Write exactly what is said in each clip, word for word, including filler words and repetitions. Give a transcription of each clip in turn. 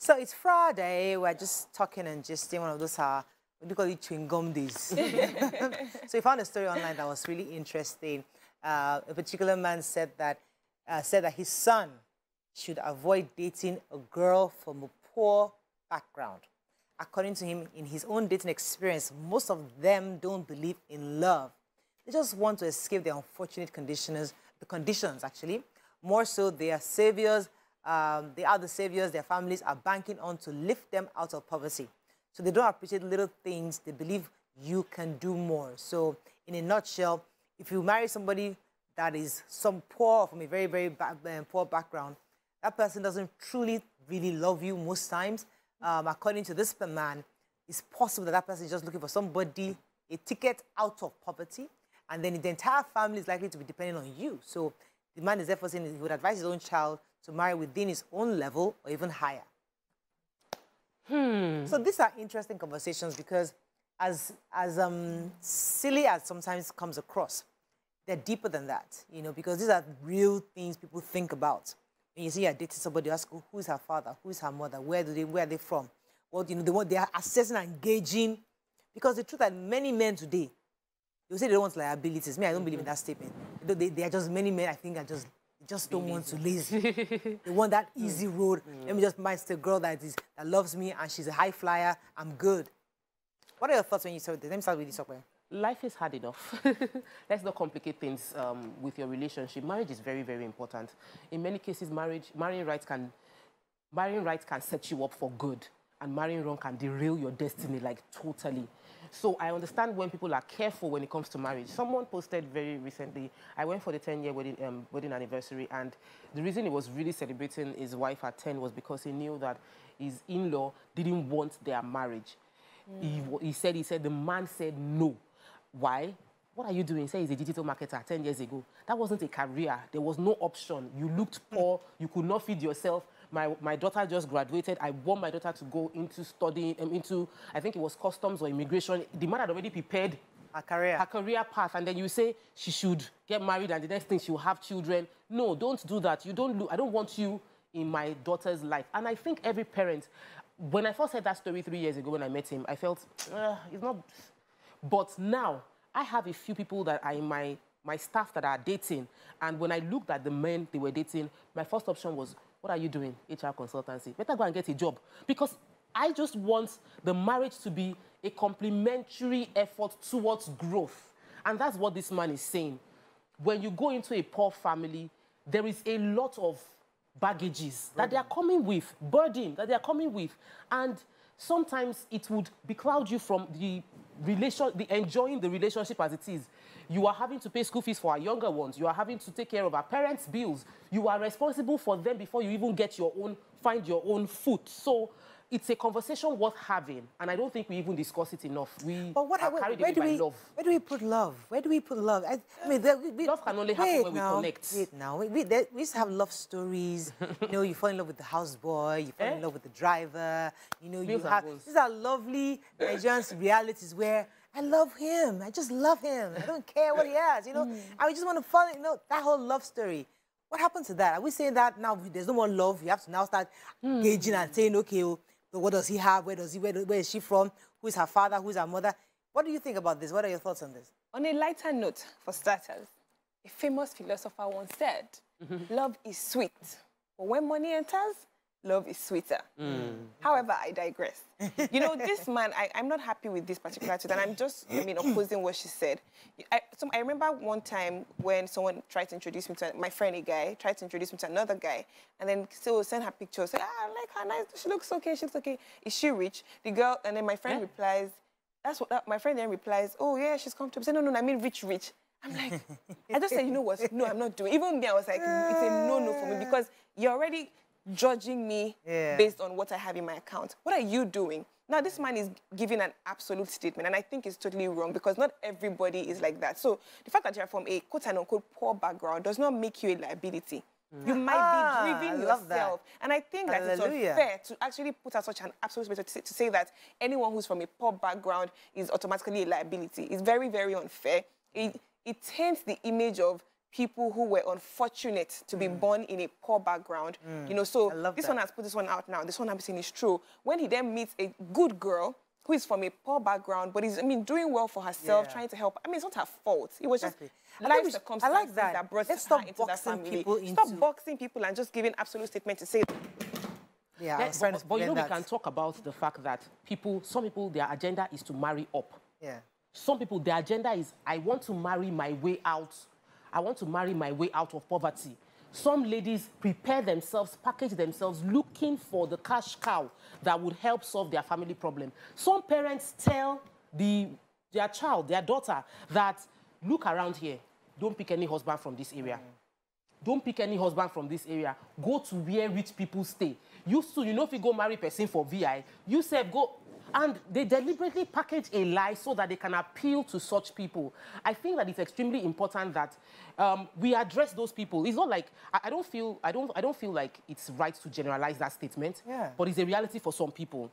So it's Friday, we're just talking and gisting. One of those are, we call it Chingomdis. So we found a story online that was really interesting. Uh, a particular man said that, uh, said that his son should avoid dating a girl from a poor background. According to him, in his own dating experience, most of them don't believe in love. They just want to escape the unfortunate conditions, the conditions actually. More so, they are saviors, um, they are the saviors their families are banking on to lift them out of poverty. So they don't appreciate little things, they believe you can do more. So in a nutshell, if you marry somebody that is some poor, from a very, very ba um, poor background, that person doesn't truly really love you most times. Um, according to this man, it's possible that that person is just looking for somebody, a ticket out of poverty, and then the entire family is likely to be depending on you. So the man is therefore saying he would advise his own child to marry within his own level or even higher. Hmm. So these are interesting conversations because as, as um, silly as sometimes comes across, they're deeper than that, you know, because these are real things people think about. When you see you're dating somebody, you ask, who is her father? Who is her mother? Where, do they, where are they from? Well, you know, they, want, they are assessing and engaging. Because the truth that many men today, they say they don't want liabilities. Me, I don't mm-hmm. believe in that statement. They, they, they are just many men, I think, are just, just don't want to lazy. They want that easy road. Mm-hmm. Let me just match the girl that, is, that loves me and she's a high flyer. I'm good. What are your thoughts when you start this? Let me start with this somewhere. Life is hard enough. Let's not complicate things um, with your relationship. Marriage is very, very important. In many cases, marriage, marrying right can, marrying right can set you up for good, and marrying wrong can derail your destiny, like totally. So I understand when people are careful when it comes to marriage. Someone posted very recently, I went for the ten-year wedding, um, wedding anniversary, and the reason he was really celebrating his wife at ten was because he knew that his in-law didn't want their marriage. Mm. He, he said, he said, the man said no. Why? What are you doing? Say he's a digital marketer ten years ago. That wasn't a career. There was no option. You looked poor. You could not feed yourself. My, my daughter just graduated. I want my daughter to go into studying, um, into, I think it was customs or immigration. The man had already prepared her career. her career path. And then you say she should get married and the next thing she will have children. No, don't do that. You don't look, I don't want you in my daughter's life. And I think every parent, when I first heard that story three years ago when I met him, I felt, uh, it's not... But now, I have a few people that are in my, my staff that are dating. And when I looked at the men they were dating, my first option was, what are you doing? H R consultancy. Better go and get a job. Because I just want the marriage to be a complementary effort towards growth. And that's what this man is saying. When you go into a poor family, there is a lot of baggages that they are coming with, burden that they are coming with. And sometimes it would becloud you from the relation, the enjoying the relationship as it is. You are having to pay school fees for our younger ones. You are having to take care of our parents' bills. You are responsible for them before you even get your own, find your own foot. So it's a conversation worth having, and I don't think we even discuss it enough. We but what, are where, carried where away do by we, love. Where do we put love? Where do we put love? I, I mean, there, we, love can only happen when now, we connect. Wait now, we, we, there, we used to have love stories. You know, you fall in love with the houseboy, you fall eh? in love with the driver. You know, Meals you have these are lovely Nigerian realities where I love him. I just love him. I don't care what he has. You know, mm. I just want to follow. You know, that whole love story. What happened to that? Are we saying that now? There's no more love. You have to now start mm. gauging and saying, okay. Well, so what does he have? Where does he? Where, where is she from? Who is her father? Who is her mother? What do you think about this? What are your thoughts on this? On a lighter note, for starters, a famous philosopher once said, mm-hmm. love is sweet, but when money enters, love is sweeter. Mm. However, I digress. You know, this man, I, I'm not happy with this particular tweet, and I'm just, I mean, opposing what she said. I, so I remember one time when someone tried to introduce me to my friend, a guy, tried to introduce me to another guy, and then still send her pictures, say, ah, I like her, nice, she looks okay, she looks okay. Is she rich? The girl, and then my friend yeah. replies, that's what, that, my friend then replies, oh, yeah, she's comfortable. I said, no, no, no, I mean rich, rich. I'm like, I just said, you know what? No, I'm not doing it. Even me, I was like, it's a no-no for me, because you're already judging me yeah. based on what I have in my account. What are you doing? Now, this man is giving an absolute statement, and I think it's totally wrong because not everybody is like that. So the fact that you're from a quote-unquote poor background does not make you a liability. Mm. You might ah, be driven yourself. That. And I think that it's unfair to actually put out such an absolute statement to, to say that anyone who's from a poor background is automatically a liability. It's very, very unfair. It, it taints the image of people who were unfortunate to mm. be born in a poor background. Mm. You know, so this that. one has put this one out now. This one I'm saying is true. When he then meets a good girl who is from a poor background, but is, I mean, doing well for herself, yeah. trying to help. I mean, it's not her fault. It was exactly. just life circumstances I like that, that brought Let's her stop into that family. People into... Stop boxing people and just giving absolute statement to say... Yeah, yeah but, but you know, that. we can talk about the fact that people, some people, their agenda is to marry up. Yeah. Some people, their agenda is, I want to marry my way out. I want to marry my way out of poverty. Some ladies prepare themselves, package themselves, looking for the cash cow that would help solve their family problem. Some parents tell the, their child, their daughter, that look around here, don't pick any husband from this area. Mm. Don't pick any husband from this area. Go to where rich people stay. You still, you know, if you go marry person for V I, you say go... And they deliberately package a lie so that they can appeal to such people. I think that it's extremely important that um, we address those people. It's not like I, I don't feel I don't I don't feel like it's right to generalize that statement. Yeah. But it's a reality for some people.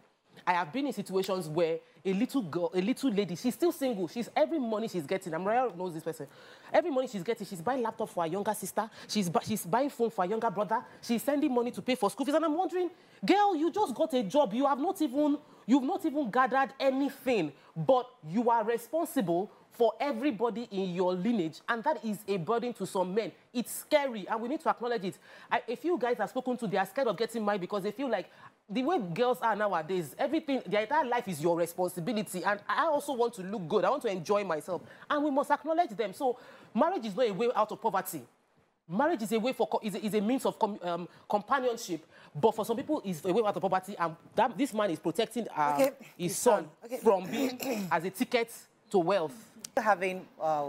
I have been in situations where a little girl, a little lady, she's still single. She's every money she's getting. Amara knows this person. Every money she's getting, she's buying laptop for her younger sister. She's she's buying phone for her younger brother. She's sending money to pay for school fees. And I'm wondering, girl, you just got a job. You have not even you've not even gathered anything, but you are responsible for everybody in your lineage, and that is a burden to some men. It's scary, and we need to acknowledge it. I, a few guys I've spoken to, they are scared of getting married because they feel like the way girls are nowadays, everything, their entire life is your responsibility, and I also want to look good. I want to enjoy myself, and we must acknowledge them. So marriage is not a way out of poverty. Marriage is a way for is a, is a means of com, um, companionship, but for some people, it's a way out of poverty, and that, this man is protecting uh, okay. his, his son, son. Okay. from being as a ticket to wealth. Having uh,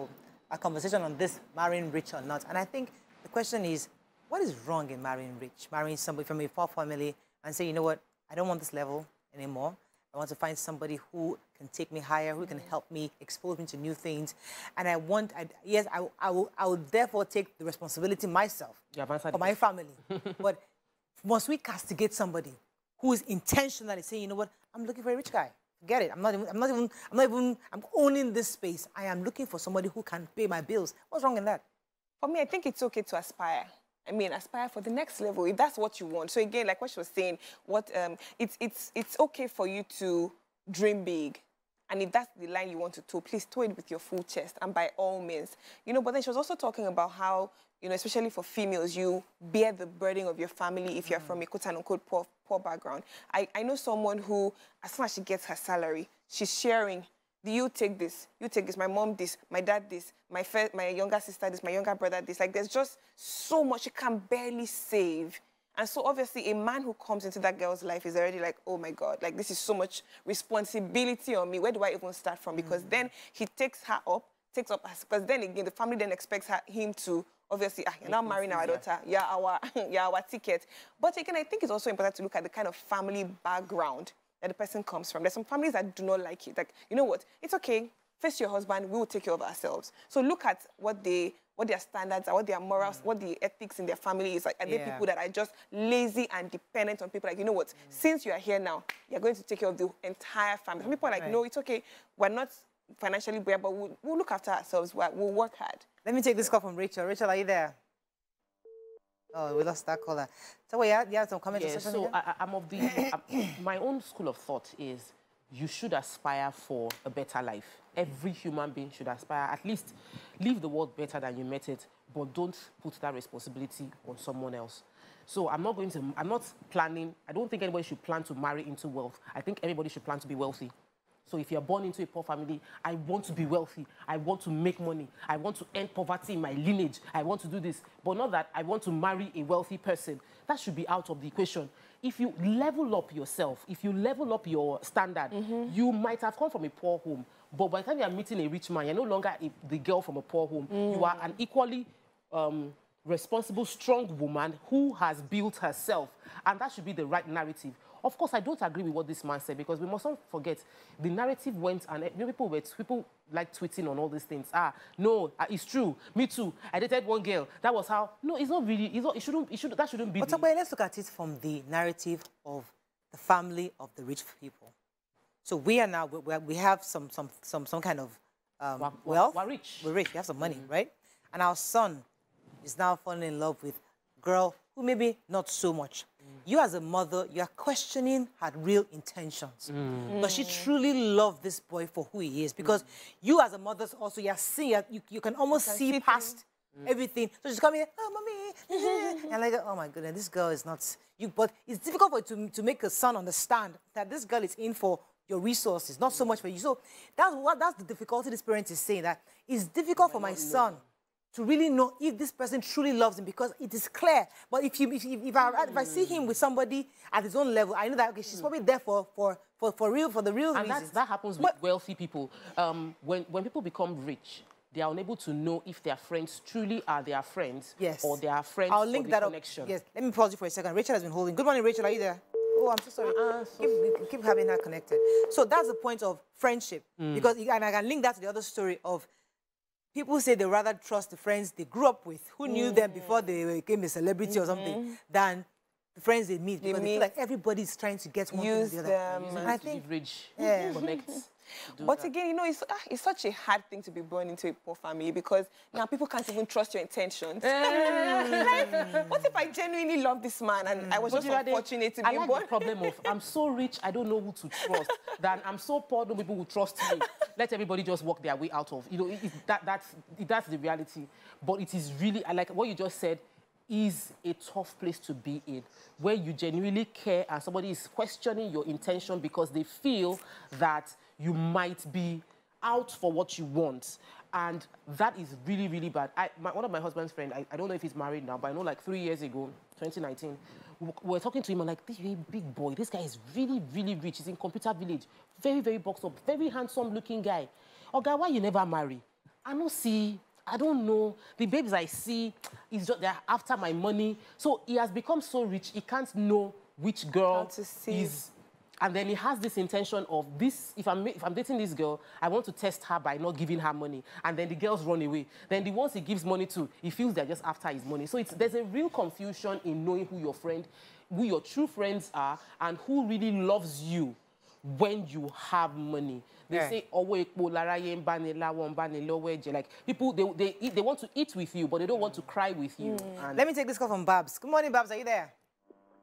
a conversation on this, marrying rich or not, and I think the question is, what is wrong in marrying rich? Marrying somebody from a poor family and say, you know what, I don't want this level anymore. I want to find somebody who can take me higher, who can help me, expose me to new things, and I want, I, yes, I, I, will, I will therefore take the responsibility myself for my family. But must we castigate somebody who is intentionally saying, you know what, I'm looking for a rich guy. Get it? I'm not even. I'm not even. I'm not even. I'm owning this space. I am looking for somebody who can pay my bills. What's wrong in that? For me, I think it's okay to aspire. I mean, aspire for the next level if that's what you want. So again, like what she was saying, what um, it's it's it's okay for you to dream big, and if that's the line you want to toe, please toe it with your full chest and by all means, you know. But then she was also talking about how, you know, especially for females, you bear the burden of your family if you're mm. from a quote-unquote poor, poor background. I, I know someone who, as soon as she gets her salary, she's sharing, do you take this, you take this, my mom this, my dad this, my, my younger sister this, my younger brother this. Like, there's just so much you can barely save. And so, obviously, a man who comes into that girl's life is already like, oh, my God, like, this is so much responsibility on me. Where do I even start from? Because mm. then he takes her up, takes up us. Because then again, the family then expects her, him to... Obviously, ah, you're not marrying our daughter. You're our, you're our ticket. But again, I think it's also important to look at the kind of family background that the person comes from. There's some families that do not like it. Like, you know what? It's okay. Face your husband. We will take care of ourselves. So look at what they, what their standards are, what their morals, mm. what the ethics in their family is. Like, are yeah. they people that are just lazy and dependent on people? Like, you know what? Mm. Since you are here now, you're going to take care of the entire family. Some people are like, right. no, it's okay. We're not financially bare, but we'll, we'll look after ourselves. We'll, we'll work hard. Let me take this call from Rachel. Rachel, are you there? Oh, we lost that caller. So, wait, you have some comments? Yeah, so, I, I'm of the... I'm, my own school of thought is you should aspire for a better life. Every human being should aspire, at least leave the world better than you met it, but don't put that responsibility on someone else. So, I'm not going to... I'm not planning... I don't think anybody should plan to marry into wealth. I think everybody should plan to be wealthy. So if you're born into a poor family, I want to be wealthy. I want to make money. I want to end poverty in my lineage. I want to do this. But not that I want to marry a wealthy person. That should be out of the equation. If you level up yourself, if you level up your standard, mm-hmm. you might have come from a poor home. But by the time you're meeting a rich man, you're no longer a, the girl from a poor home. Mm. You are an equally um, responsible, strong woman who has built herself. And that should be the right narrative. Of course, I don't agree with what this man said, because we must not forget the narrative went and people were people like tweeting on all these things. Ah, no, it's true. Me too. I dated one girl. That was how. No, it's not really. It's not. It shouldn't. It should. That shouldn't be. But the... let's look at it from the narrative of the family of the rich people. So we are now. We, we have some some some some kind of um, we're, wealth. We're rich. We're rich. We have some money, mm-hmm. right? And our son is now falling in love with a girl who maybe not so much. Mm. You as a mother, you are questioning her real intentions. Mm. Mm. Does she truly love this boy for who he is? Because mm. you as a mother also, you are seeing, you, you can almost see people. past mm. everything. So she's coming, oh, mommy. And like, oh my goodness, this girl is not... You, but it's difficult for you to, to make a son understand that this girl is in for your resources, not so much for you. So that's what that's the difficulty this parent is saying, that it's difficult for my son to really know if this person truly loves him, because it is clear. But if you if, if I if I see him with somebody at his own level, I know that okay, she's probably there for for for, for real for the real and reasons. That happens with wealthy people. Um, when when people become rich, they are unable to know if their friends truly are their friends, yes, or they are friends. I'll link for the that connection. Up. Yes, let me pause you for a second. Rachel has been holding. Good morning, Rachel. Are you there? Oh, I'm so sorry. Uh, so keep, sorry. Keep having her connected. So that's the point of friendship. Mm. Because, and I can link that to the other story of people say they rather trust the friends they grew up with, who mm. knew them before they became a celebrity mm -hmm. or something, than the friends they meet. Because they, they meet, feel like everybody's trying to get one use the other. Them. Use I think, leverage, yeah. connect. But that. Again, you know, it's, uh, it's such a hard thing to be born into a poor family, because now people can't even trust your intentions. Mm. Like, what if I genuinely love this man and mm. I was but just unfortunate to be I like born? The problem of I'm so rich, I don't know who to trust. Then I'm so poor, no people will trust me. Let everybody just walk their way out of. You know, it, it, that, that's, it, that's the reality. But it is really, like what you just said, is a tough place to be in, where you genuinely care and somebody is questioning your intention because they feel that you might be out for what you want. And that is really, really bad. I, my, one of my husband's friends, I, I don't know if he's married now, but I know like three years ago, twenty nineteen, we were talking to him and like, this big boy, this guy is really, really rich. He's in Computer Village. Very, very boxed up, very handsome looking guy. Oh, guy, why you never marry? I don't see... I don't know. The babes I see, is just, they're after my money. So he has become so rich, he can't know which girl is... And then he has this intention of this, if I'm, if I'm dating this girl, I want to test her by not giving her money. And then the girls run away. Then the ones he gives money to, he feels they're just after his money. So it's, there's a real confusion in knowing who your friend, who your true friends are, and who really loves you when you have money. They yeah. say, like, people, they, they, they want to eat with you, but they don't want to cry with you. Mm. And let me take this call from Babs. Good morning, Babs. Are you there?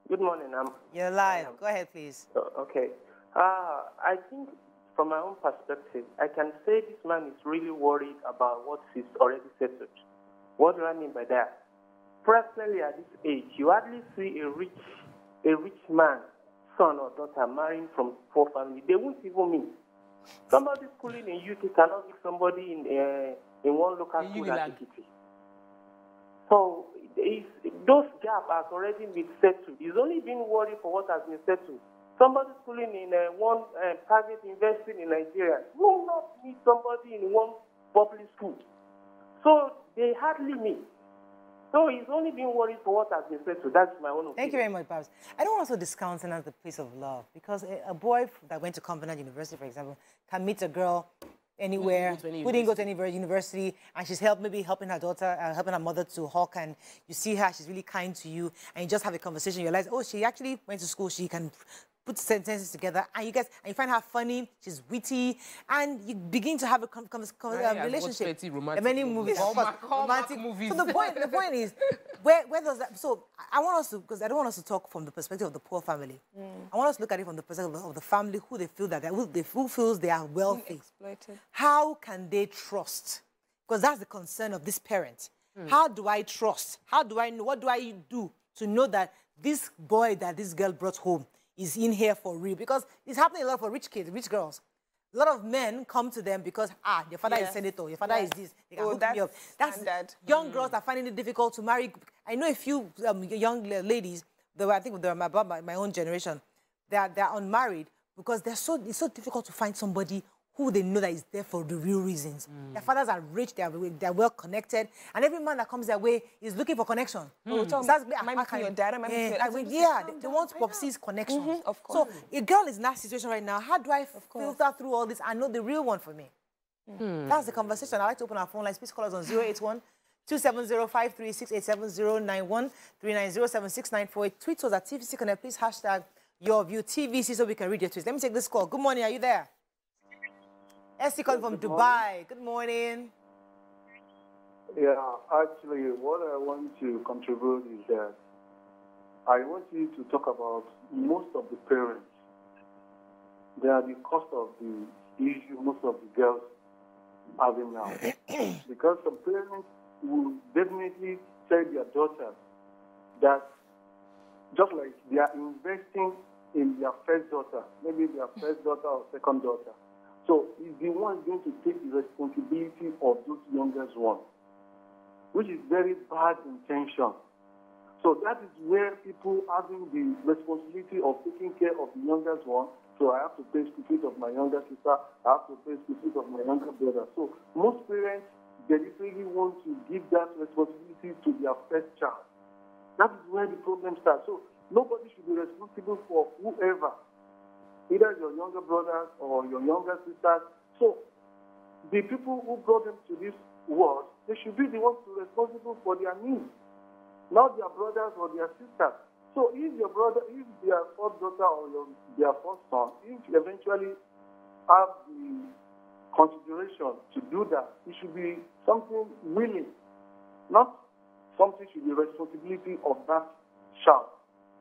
Good morning, Am. You're live. Go ahead, please. Oh, okay. Uh, I think from my own perspective, I can say this man is really worried about what he's already settled. What do I mean by that? Personally, at this age, you hardly see a rich, a rich man, son or daughter, marrying from poor family. They won't even meet. Somebody schooling in U K cannot be somebody in uh, in one local school at U K. So it's, those gaps have already been settled. He's only been worried for what has been settled. Somebody schooling in uh, one uh, private university in Nigeria will not meet somebody in one public school. So they hardly meet. So he's only been worried for what has been settled. That's my own opinion. Thank you very much, Babs. I don't want to discount someone as the place of love, because a, a boy that went to Commonwealth University, for example, can meet a girl anywhere who didn't go to any university, and she's helped maybe helping her daughter, uh, helping her mother to hawk, and you see her, she's really kind to you, and you just have a conversation, you realize, oh, she actually went to school, she can put sentences together, and you guys, and you find her funny, she's witty, and you begin to have a con con con yeah, um, yeah, relationship. Romantic many movies, all all romantic movies. So the point, the point is, where where does that? So I want us to, because I don't want us to talk from the perspective of the poor family. Mm. I want us to look at it from the perspective of the family who they feel that they, who, they, who feels they are wealthy. Exploited. How can they trust? Because that's the concern of this parent. Mm. How do I trust? How do I know? What do I do to know that this boy that this girl brought home is in here for real? Because it's happening a lot for rich kids, rich girls. A lot of men come to them because, ah, your father yes. is senator, your father yes. is this. They can oh, hook that's me up. That's standard. Young mm. girls are finding it difficult to marry. I know a few um, young ladies, they were, I think they were about my, my own generation, they're they're unmarried because they're so it's so difficult to find somebody who they know that is there for the real reasons. Mm. Their fathers are rich, they're they're well connected, and every man that comes their way is looking for connection. Mm. So that's my I, I, your dad, my yeah, I mean, yeah they, they want Popsy's connection. Mm -hmm, of course. So a girl is in that situation right now. How do I filter through all this and know the real one for me? Mm. That's the conversation. I'd like to open our phone lines. Please call us on zero eight one, two seven zero, five three six, eight seven zero, nine one, three nine zero, seven six nine four. Tweet us at T V C Connect. Please hashtag your view T V C so we can read your tweets. Let me take this call. Good morning. Are you there? Essie calling from Dubai. Morning. Good morning. Yeah, actually, what I want to contribute is that I want you to talk about most of the parents. They are the cause of the issue most of the girls having now. Because some parents will definitely tell their daughters that just like they are investing in their first daughter, maybe their first daughter or second daughter. So it's the one going to take the responsibility of those youngest ones, which is very bad intention. So that is where people having the responsibility of taking care of the youngest one. So I have to pay school fees of my younger sister, I have to pay school fees of my younger brother. So most parents deliberately want to give that responsibility to their first child. That is where the problem starts. So nobody should be responsible for whoever, either your younger brothers or your younger sisters. So the people who brought them to this world, they should be the ones who are responsible for their needs, not their brothers or their sisters. So if your brother, if their first daughter or your, their first son, if you eventually have the consideration to do that, it should be something willing, not something should be responsibility of that child,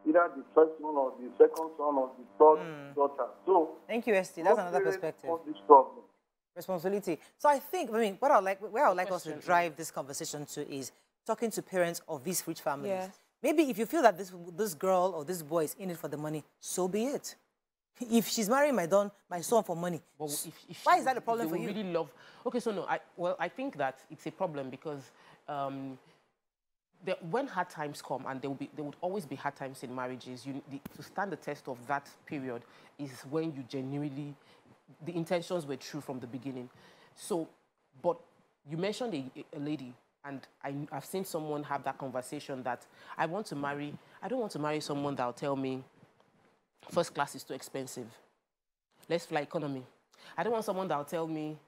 either the first one or the second son or the third mm. daughter. So thank you, S T. That's another perspective. This problem. Responsibility. So I think, I mean, what I like, where I would like question. us to drive this conversation to is talking to parents of these rich families. Yeah. Maybe if you feel that this, this girl or this boy is in it for the money, so be it. If she's marrying my don, my son for money, well, if, if why she, is that a problem for you? Really love. Okay, so no, I, well, I think that it's a problem because um, the, when hard times come, and there will be, there would always be hard times in marriages, you, the, to stand the test of that period is when you genuinely, the intentions were true from the beginning. So, but you mentioned a, a lady. And I, I've seen someone have that conversation that I want to marry, I don't want to marry someone that'll tell me first class is too expensive. Let's fly economy. I don't want someone that'll tell me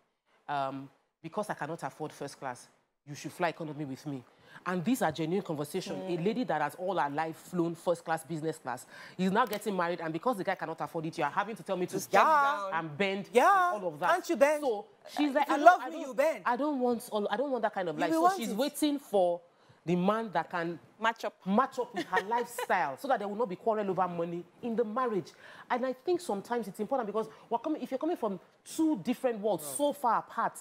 um, because I cannot afford first class, you should fly economy with me. And these are genuine conversations. Mm. A lady that has all her life flown first class, business class, is now getting married, and because the guy cannot afford it, you are having to tell me to stand down and bend, yeah, and all of that. Can't you bend? So she's like, I love me, you bend. I don't want, all, I don't want that kind of life. So she's it. waiting for the man that can match up, match up with her lifestyle, so that there will not be quarrel over money in the marriage. And I think sometimes it's important because we're coming, if you're coming from two different worlds, right, so far apart,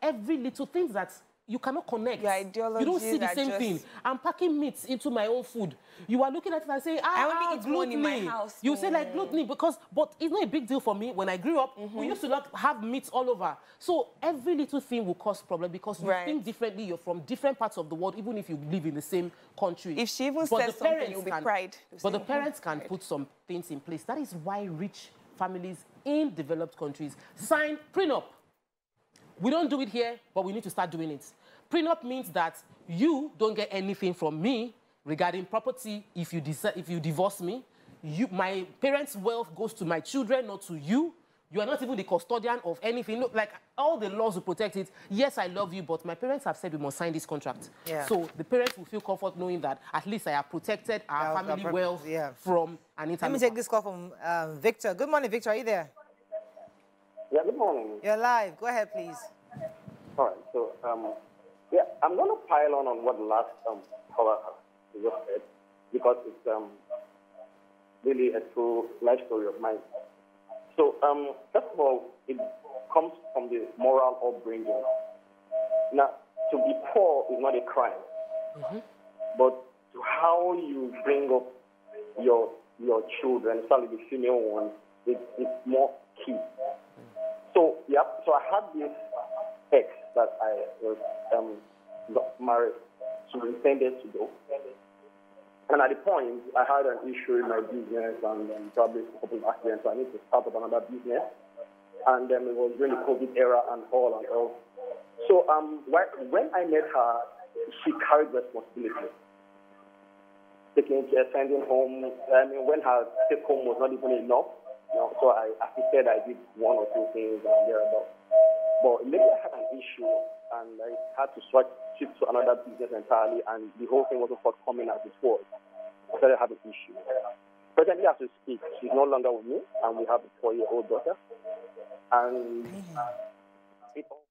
every little thing that's you cannot connect. Your ideologies, you don't see the same just... thing. I'm packing meats into my own food. You are looking at it and saying, ah, I only eat gluten in my house. You mm. say like gluten because, but it's not a big deal for me. When I grew up, mm-hmm. we used to not have meats all over. So every little thing will cause problem because you right. think differently. You're from different parts of the world, even if you live in the same country. If she even but says something, you'll be can, pride. But the parents can pride. put some things in place. That is why rich families in developed countries sign prenup. We don't do it here, but we need to start doing it. Prenup means that you don't get anything from me regarding property if you, if you divorce me. You, my parents' wealth goes to my children, not to you. You are not even the custodian of anything. Look, like, all the laws will protect it. Yes, I love you, but my parents have said we must sign this contract. Yeah. So the parents will feel comfort knowing that at least I have protected our yeah, family wealth yeah. from an interloper. Let me take this call from um, Victor. Good morning, Victor. Are you there? Yeah, good morning. You're live. Go ahead, please. All right. So, um... yeah, I'm going to pile on on what the last um, caller just said, because it's um, really a true life story of mine. So, um, first of all, it comes from the moral upbringing. Now, to be poor is not a crime, mm-hmm. but to how you bring up your your children, especially the female ones, it, it's more key. So, yeah, so I had this ex that I was um, got married to ten days ago. And at the point, I had an issue in my business and um, probably a couple of accidents, so I need to start up another business. And then um, it was during the COVID era and all and all. So um, when I met her, she carried responsibility. Taking care, sending home, I mean, when her take home was not even enough, you know, so I, as I said, I did one or two things and thereabouts. But later I had an issue, and I had to switch to another business entirely, and the whole thing wasn't forthcoming as it was. I started having issues. Presently, as we speak, she's no longer with me, and we have a four-year-old daughter. And it all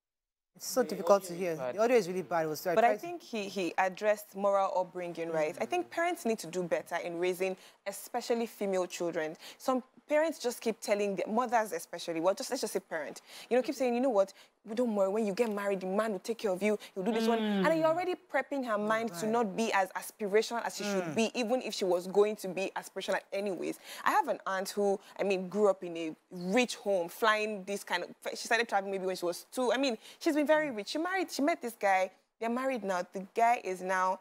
It's so the difficult to hear. The audio is really bad. Was so but I, I think he, he addressed moral upbringing, right? Mm. I think parents need to do better in raising, especially female children. Some parents just keep telling their mothers, especially, well, just let's just say parent, you know, keep saying, you know what, don't worry, when you get married, the man will take care of you, you'll do this mm. one. And then you're already prepping her mind right. to not be as aspirational as she mm. should be, even if she was going to be aspirational anyways. I have an aunt who, I mean, grew up in a rich home, flying this kind of, she started traveling maybe when she was two. I mean, she's been very rich. She married, she met this guy. They're married now. The guy is now,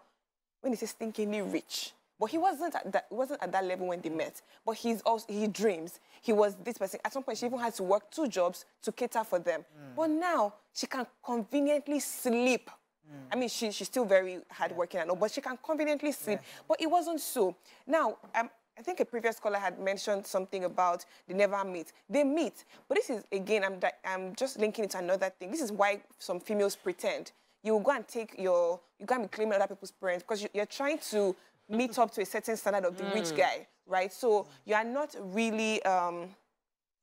when he says stinkingly rich. But he wasn't at that, wasn't at that level when they met. But he's also, he dreams. He was this person. At some point, she even had to work two jobs to cater for them. Mm. But now, she can conveniently sleep. Mm. I mean, she, she's still very hardworking and all, but she can conveniently sleep. Yeah. But it wasn't so. Now, um, I think a previous scholar had mentioned something about they never meet. They meet. But this is, again, I'm, I'm just linking it to another thing. This is why some females pretend. You go and take your... You go and be claiming other people's parents because you, you're trying to... meet up to a certain standard of the mm. rich guy, right? So you are not really um,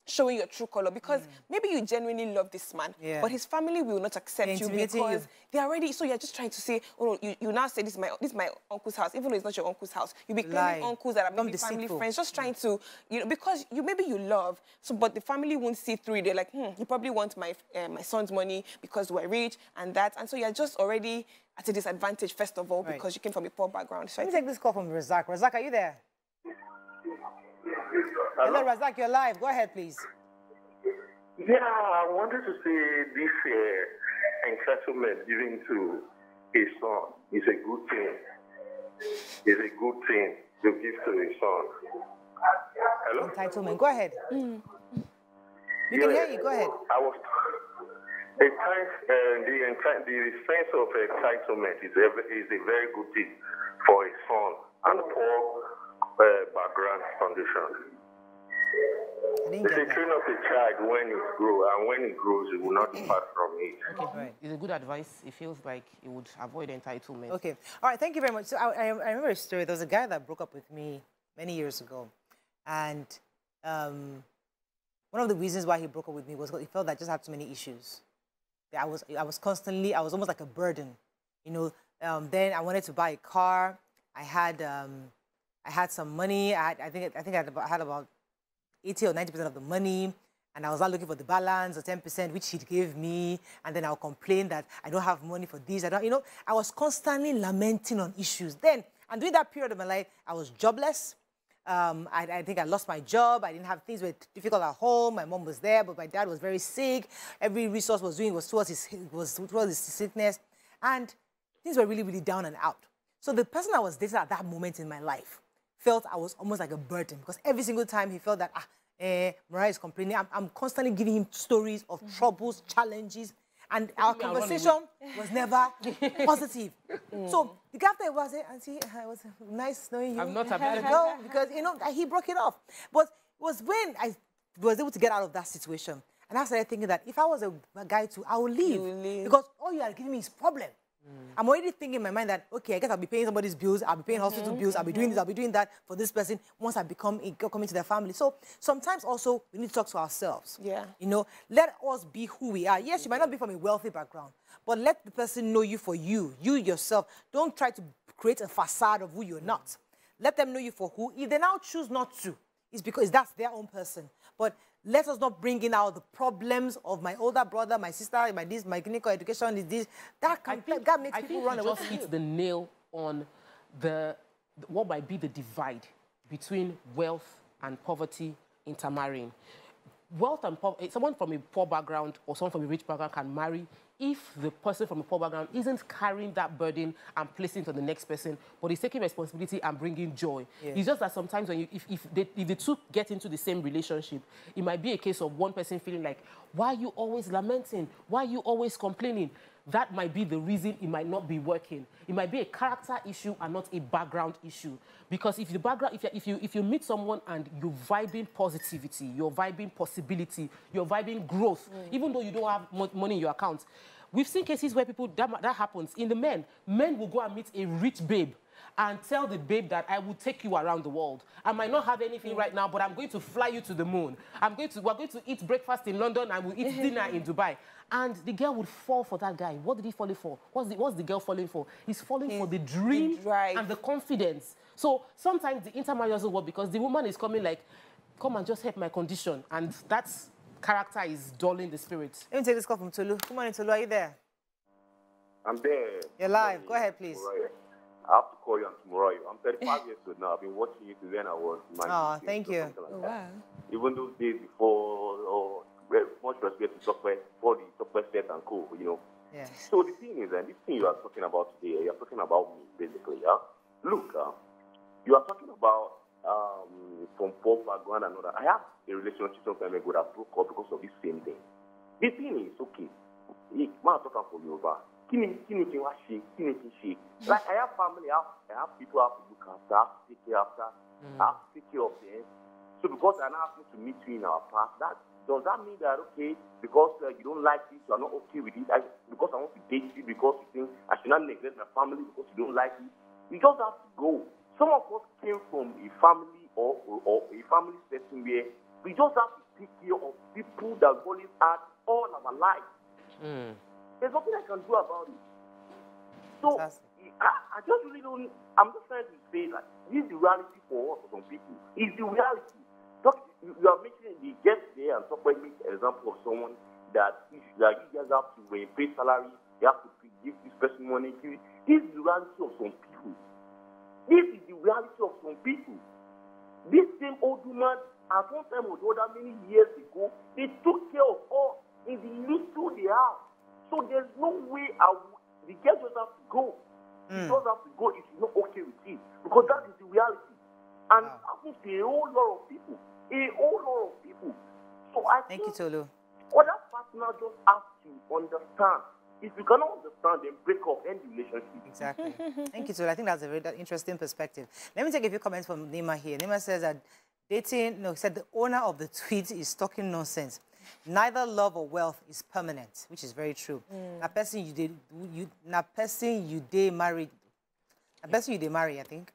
showing your true color because mm. maybe you genuinely love this man, yeah. but his family will not accept you because you. they already. So you're just trying to say, oh, you, you now say this is my this is my uncle's house, even though it's not your uncle's house. You become uncles that are maybe family friends, just trying to, you know, because you maybe you love. So, but the family won't see through. They're like, hmm, you probably want my uh, my son's money because we're rich and that, and so you're just already at a disadvantage, first of all, right. because you came from a poor background. So Let I me think... take this call from Razak. Razak, are you there? Hello? Hello, Razak, you're live. Go ahead, please. Yeah, I wanted to say this uh, entitlement given to a son is a good thing. It's a good thing to give to a son. Hello? Entitlement. Go ahead. Mm. You yeah, can hear you. Go ahead. I was... The, time, uh, the, the sense of entitlement is, is a very good thing for a son and poor uh, background condition. It's a train of a child when it grows, and when it grows, it will not depart from it. Okay, right. It's a good advice. It feels like it would avoid entitlement. Okay. All right. Thank you very much. So I, I remember a story. There was a guy that broke up with me many years ago, and um, one of the reasons why he broke up with me was because he felt that I just had too many issues. I was, I was constantly, I was almost like a burden, you know. Um, then I wanted to buy a car. I had, um, I had some money. I, had, I think, I think I had about, had about eighty or ninety percent of the money, and I was out looking for the balance or ten percent, which he gave me. And then I'll complain that I don't have money for this. I don't, you know. I was constantly lamenting on issues. Then, and during that period of my life, I was jobless. Um, I, I think I lost my job. I didn't have things were difficult at home. My mom was there, but my dad was very sick. Every resource was doing was towards his was towards his sickness, and things were really, really down and out. So the person I was dating at that moment in my life felt I was almost like a burden because every single time he felt that ah, eh, Mariah is complaining. I'm, I'm constantly giving him stories of mm-hmm. troubles, challenges, and our yeah, conversation was never positive. Mm. So the guy after it was, Auntie, it was nice knowing you. I'm not about to go because, you know, he broke it off. But it was when I was able to get out of that situation. And I started thinking that if I was a guy too, I would leave. leave. Because all you are giving me is problem. Mm. I'm already thinking in my mind that, okay, I guess I'll be paying somebody's bills, I'll be paying hospital mm-hmm. bills, I'll be doing this, I'll be doing that for this person once I become coming to their family. So sometimes also we need to talk to ourselves. Yeah. You know, let us be who we are. Yes, you might not be from a wealthy background, but let the person know you for you, you yourself. Don't try to create a facade of who you're not. Let them know you for who. If they now choose not to, it's because that's their own person. But let us not bring in out the problems of my older brother, my sister, my this, my clinical education is this. That, can, think, that makes I people run away. Just hit the nail on the what might be the divide between wealth and poverty intermarrying. Wealth and poverty, someone from a poor background or someone from a rich background can marry if the person from a poor background isn't carrying that burden and placing it on the next person, but is taking responsibility and bringing joy. Yeah. It's just that sometimes when you, if, if, they, if the two get into the same relationship, it might be a case of one person feeling like, why are you always lamenting? Why are you always complaining? That might be the reason it might not be working. It might be a character issue and not a background issue. Because if the background, if you, if you, if you meet someone and you're vibing positivity, you're vibing possibility, you're vibing growth, mm. even though you don't have money in your account. We've seen cases where people, that, that happens in the men. Men will go and meet a rich babe and tell the babe that I will take you around the world. I might not have anything right now, but I'm going to fly you to the moon. I'm going to, we're going to eat breakfast in London and we'll eat dinner in Dubai. And the girl would fall for that guy. What did he fall for? What's the, what's the girl falling for? He's falling He's for the dream the and the confidence. So sometimes the intermarriage will work because the woman is coming like, come and just help my condition. And that character is dulling the spirit. Let me take this call from Tolu. Come on, Tolu, are you there? I'm there. You're live. Hey, go ahead, please. I have to call you on tomorrow. I'm thirty-five years old now. I've been watching you since then I was my Oh, thank you. Like oh, wow. Even those days before, or oh, much respect to software, for the software set and co, you know. Yeah. So the thing is, and uh, this thing you are talking about today, you're talking about me, basically. Yeah? Look, uh, you are talking about um, from poor background and all that. I have a relationship sometime ago that broke up because of this same thing. The thing is, okay, man, I'm talking for you, but Like, I have family, I have, I have people I have to look after, I have to take care after, mm. I have to take care of them. So, because I now have to meet you in our past, that, does that mean that, okay, because uh, you don't like it, you are not okay with it, I, because I want to date you, because you think I should not neglect my family because you don't like it? You just have to go. Some of us came from a family or, or, or a family setting where we just have to take care of people that God has had all our life. Mm. There's nothing I can do about it. So I, I just really don't. I'm just trying to say that this is the reality for us, for some people. It's the reality. Talk, you, you are making the get there and somebody makes an example of someone that if, like, you guys have to when you pay salary, you have to give this person money. This is the reality of some people. This is the reality of some people. This same old woman, at one time or the other, many years ago, they took care of us in the little they are. So there's no way I would, the girl just have to go. Mm. She just have to go if she's not okay with it. Because that is the reality. And wow. I think a whole lot of people. A whole lot of people. So I Thank think you, Tolu. Other partners just have to understand. If you cannot understand, then break off any relationship. Exactly. Thank you, Tolu. I think that's a very interesting perspective. Let me take a few comments from Nima here. Nima says that dating, no, said the owner of the tweet is talking nonsense. Neither love or wealth is permanent, which is very true. Mm. A person you did, you, a person you did marry, a person you did marry, I think.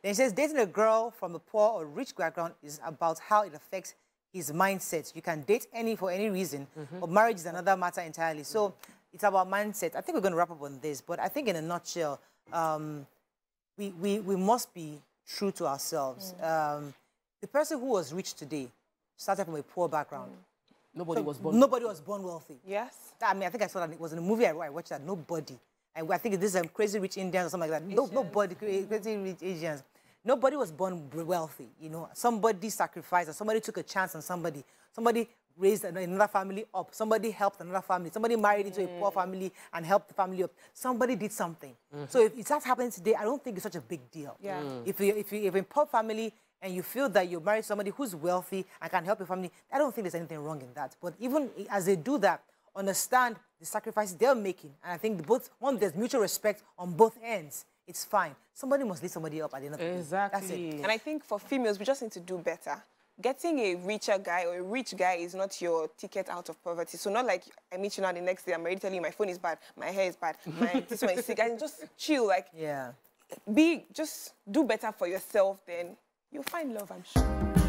Then she says dating a girl from a poor or rich background is about how it affects his mindset. You can date any for any reason, mm-hmm. but marriage is another matter entirely. So mm-hmm. it's about mindset. I think we're going to wrap up on this, but I think in a nutshell, um, we we we must be true to ourselves. Mm. Um, the person who was rich today started from a poor background. Mm. Nobody so was born. Nobody was born wealthy. Yes. I mean, I think I saw that it was in a movie I watched that nobody. And I think this is um, Crazy Rich Indians or something like that. No, nobody, Crazy Rich Asians. Nobody was born wealthy. You know, somebody sacrificed, or somebody took a chance on somebody. Somebody raised another family up. Somebody helped another family. Somebody married into mm. a poor family and helped the family up. Somebody did something. Mm. So if that happens today, I don't think it's such a big deal. Yeah. Mm. If you if you if a poor family. And you feel that you marry somebody who's wealthy and can help your family, I don't think there's anything wrong in that. But even as they do that, understand the sacrifice they're making. And I think both, one, there's mutual respect on both ends. It's fine. Somebody must lift somebody up at the end of the day. Exactly. That's it. And I think for females, we just need to do better. Getting a richer guy or a rich guy is not your ticket out of poverty. So not like I meet you now the next day, I'm already telling you my phone is bad, my hair is bad, my this one is sick. I can just chill. Like, yeah. Be, just do better for yourself then. You'll find love, I'm sure.